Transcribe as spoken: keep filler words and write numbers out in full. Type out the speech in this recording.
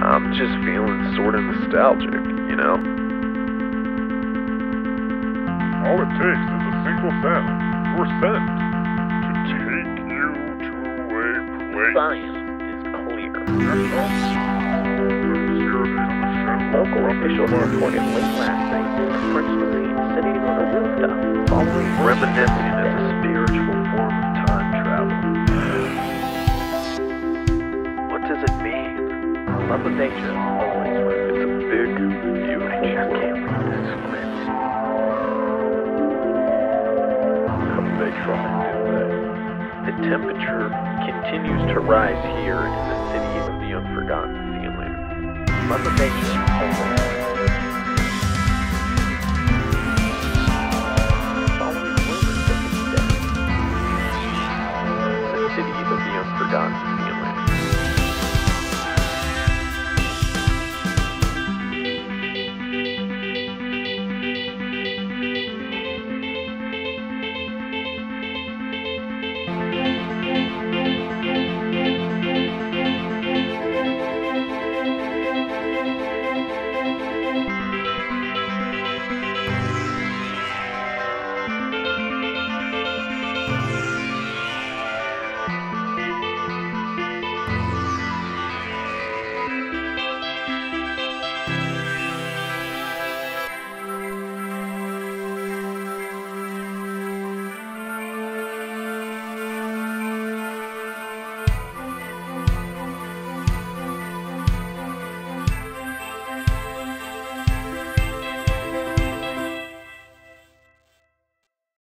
I'm just feeling sort of nostalgic, you know? All it takes is a single sound, or scent, to take you to a place. Science is clear. Local officials reported late last night that the prince was seen sitting on a rooftop, following reminiscing as a spiritual form of time travel. What does it mean? Mother Nature always wins. It's a big, beautiful world. I can't read this script. How did they try and do that? The temperature continues to rise here in the city of the unforgotten feeling. Mother Nature always wins.